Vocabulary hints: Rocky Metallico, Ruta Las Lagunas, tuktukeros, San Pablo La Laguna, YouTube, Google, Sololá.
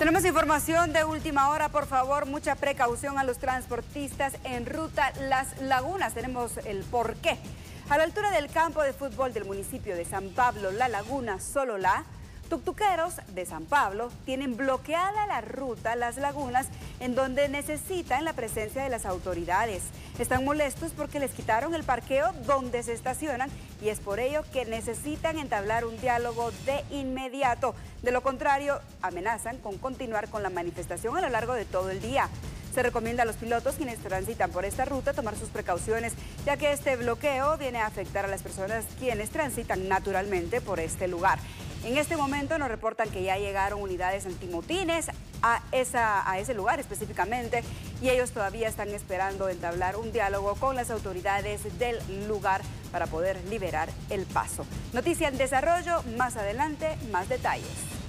Tenemos información de última hora, por favor, mucha precaución a los transportistas en Ruta Las Lagunas. Tenemos el porqué. A la altura del campo de fútbol del municipio de San Pablo La Laguna, Sololá, tuktukeros de San Pablo tienen bloqueada la ruta Las Lagunas, en donde necesitan la presencia de las autoridades. Están molestos porque les quitaron el parqueo donde se estacionan y es por ello que necesitan entablar un diálogo de inmediato. De lo contrario, amenazan con continuar con la manifestación a lo largo de todo el día. Se recomienda a los pilotos quienes transitan por esta ruta tomar sus precauciones, ya que este bloqueo viene a afectar a las personas quienes transitan naturalmente por este lugar. En este momento nos reportan que ya llegaron unidades antimotines a ese lugar específicamente y ellos todavía están esperando entablar un diálogo con las autoridades del lugar para poder liberar el paso. Noticia en desarrollo, más adelante, más detalles.